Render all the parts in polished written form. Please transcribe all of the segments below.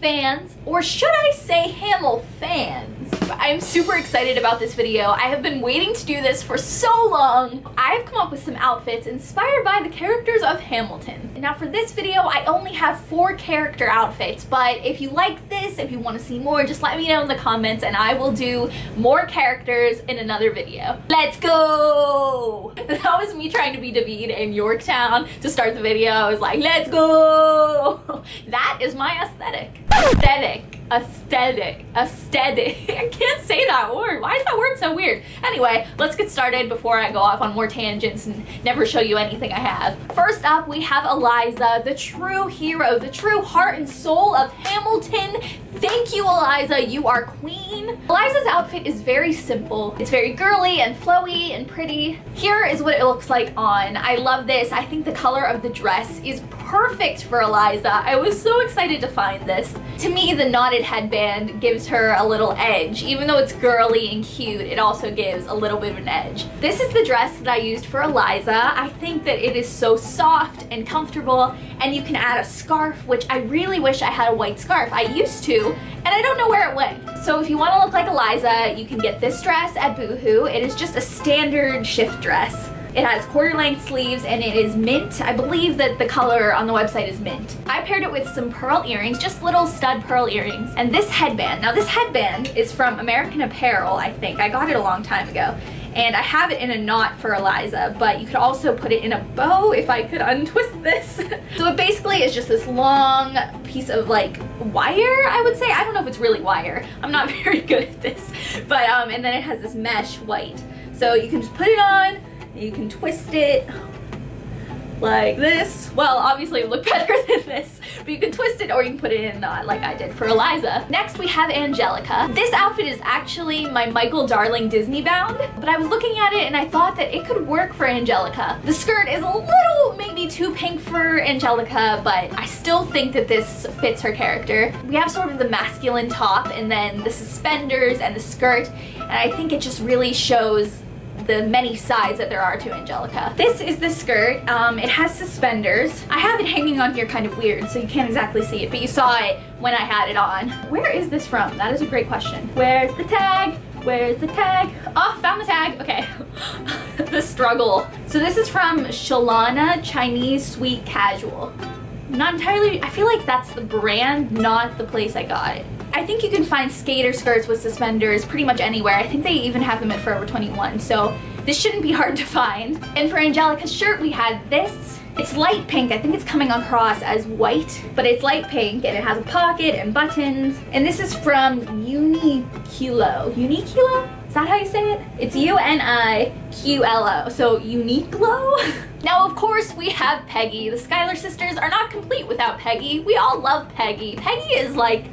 fans, or should I say Hamil fans? I'm super excited about this video. I have been waiting to do this for so long. I've come up with some outfits inspired by the characters of Hamilton. Now for this video, I only have 4 character outfits, but if you like this, if you want to see more, just let me know in the comments and I will do more characters in another video. Let's go! That was me trying to be Daveed in Yorktown to start the video. I was like, let's go! That is my aesthetic. Aesthetic. I can't say that word. Why is that word so weird? Anyway, let's get started before I go off on more tangents and never show you anything I have. First up, we have Eliza, the true hero, the true heart and soul of Hamilton. Thank you, Eliza. You are queen. Eliza's outfit is very simple. It's very girly and flowy and pretty. Here is what it looks like on. I love this. I think the color of the dress is perfect for Eliza. I was so excited to find this. To me, the knotted headband gives her a little edge. Even though it's girly and cute, it also gives a little bit of an edge. This is the dress that I used for Eliza. I think that it is so soft and comfortable, and you can add a scarf, which I really wish I had a white scarf. I used to, and I don't know where it went. So if you want to look like Eliza, you can get this dress at Boohoo. It is just a standard shift dress. It has quarter-length sleeves and it is mint. I believe that the color on the website is mint. I paired it with some pearl earrings, just little stud pearl earrings, and this headband. Now this headband is from American Apparel, I think. I got it a long time ago. And I have it in a knot for Eliza, but you could also put it in a bow if I could untwist this. So it basically is just this long piece of like wire, I would say. I don't know if it's really wire. I'm not very good at this. But, and then it has this mesh white. So you can just put it on, you can twist it like this. Well, obviously it would look better than this, but you can twist it or you can put it in a knot like I did for Eliza. Next we have Angelica. This outfit is actually my Michael Darling Disney bound, but I was looking at it and I thought that it could work for Angelica. The skirt is a little maybe too pink for Angelica, but I still think that this fits her character. We have sort of the masculine top and then the suspenders and the skirt, and I think it just really shows the many sides that there are to Angelica. This is the skirt. It has suspenders. I have it hanging on here kind of weird, so you can't exactly see it, but you saw it when I had it on. Where is this from? That is a great question. Where's the tag? Where's the tag? Oh, found the tag. Okay. The struggle. So this is from Shalana Chinese Sweet Casual. Not entirely, I feel like that's the brand, not the place I got it. I think you can find skater skirts with suspenders pretty much anywhere. I think they even have them at Forever 21, so this shouldn't be hard to find. And for Angelica's shirt, we had this. It's light pink. I think it's coming across as white, but it's light pink, and it has a pocket and buttons. And this is from Uniqlo. Uniqlo? Is that how you say it? It's U-N-I-Q-L-O, so Uniqlo? Now, of course, we have Peggy. The Schuyler sisters are not complete without Peggy. We all love Peggy. Peggy is like,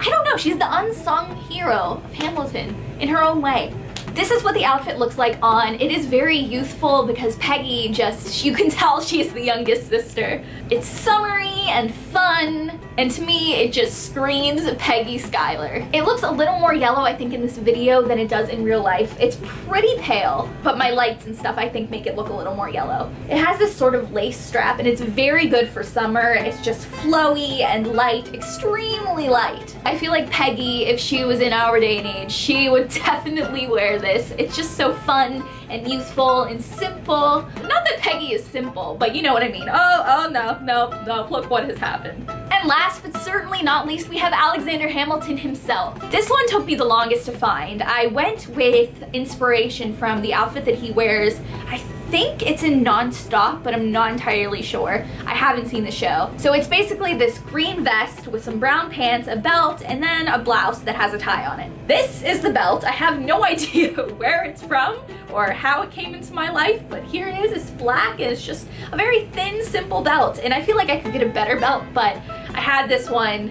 I don't know, she's the unsung hero of Hamilton in her own way. This is what the outfit looks like on. It is very youthful because Peggy just, you can tell she's the youngest sister. It's summery and fun, and to me, it just screams Peggy Schuyler. It looks a little more yellow, I think, in this video than it does in real life. It's pretty pale, but my lights and stuff, I think, make it look a little more yellow. It has this sort of lace strap, and it's very good for summer. It's just flowy and light, extremely light. I feel like Peggy, if she was in our day and age, she would definitely wear this. It's just so fun and youthful and simple. Not that Peggy is simple, but you know what I mean. Oh, no, look what has happened. And last but certainly not least, we have Alexander Hamilton himself. This one took me the longest to find. I went with inspiration from the outfit that he wears. I think it's in Non-Stop, but I'm not entirely sure. I haven't seen the show. So it's basically this green vest with some brown pants, a belt, and then a blouse that has a tie on it. This is the belt. I have no idea where it's from or how it came into my life, but here it is. It's black and it's just a very thin, simple belt. And I feel like I could get a better belt, but I had this one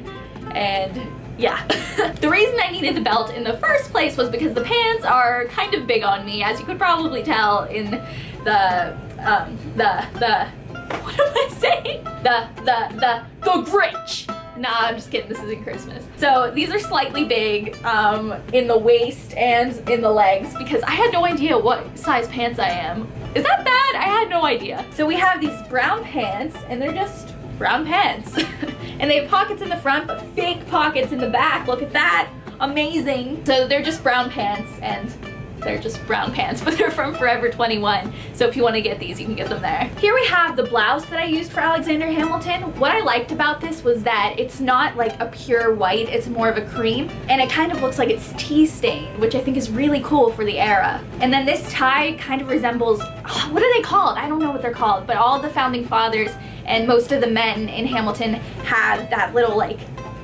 and yeah. The reason I needed the belt in the first place was because the pants are kind of big on me, as you could probably tell in the Grinch. Nah, I'm just kidding, this isn't Christmas. So these are slightly big in the waist and in the legs because I had no idea what size pants I am. Is that bad? I had no idea. So we have these brown pants and they're just brown pants. And they have pockets in the front, but fake pockets in the back. Look at that. Amazing. So they're just brown pants, and they're just brown pants, but they're from Forever 21. So if you want to get these, you can get them there. Here we have the blouse that I used for Alexander Hamilton. What I liked about this was that it's not like a pure white, it's more of a cream, and it kind of looks like it's tea stained, which I think is really cool for the era. And then this tie kind of resembles, what are they called? I don't know what they're called, but all the founding fathers and most of the men in Hamilton have that little like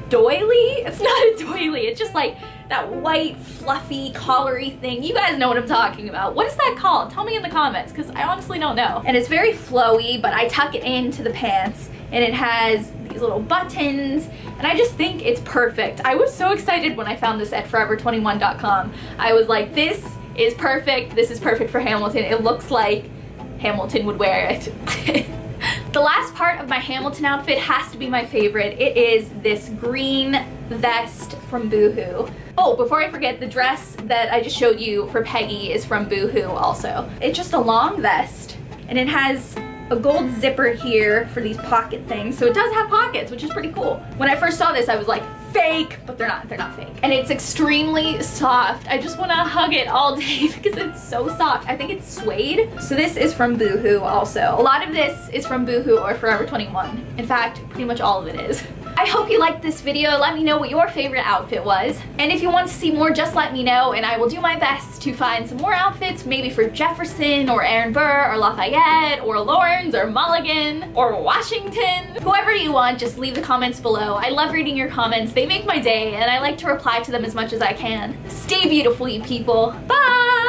doily? It's not a doily, it's just like that white, fluffy, collary thing. You guys know what I'm talking about. What is that called? Tell me in the comments, because I honestly don't know. And it's very flowy, but I tuck it into the pants, and it has these little buttons, and I just think it's perfect. I was so excited when I found this at forever21.com. I was like, this is perfect. This is perfect for Hamilton. It looks like Hamilton would wear it. The last part of my Hamilton outfit has to be my favorite. It is this green vest from Boohoo. Oh, before I forget, the dress that I just showed you for Peggy is from Boohoo also. It's just a long vest, and it has a gold zipper here for these pocket things. So it does have pockets, which is pretty cool. When I first saw this, I was like, fake, but they're not fake. And it's extremely soft. I just want to hug it all day because it's so soft. I think it's suede. So this is from Boohoo also. A lot of this is from Boohoo or Forever 21. In fact, pretty much all of it is. I hope you liked this video. Let me know what your favorite outfit was. And if you want to see more, just let me know, and I will do my best to find some more outfits, maybe for Jefferson or Aaron Burr or Lafayette or Lawrence or Mulligan or Washington. Whoever you want, just leave the comments below. I love reading your comments. They make my day, and I like to reply to them as much as I can. Stay beautiful, you people. Bye!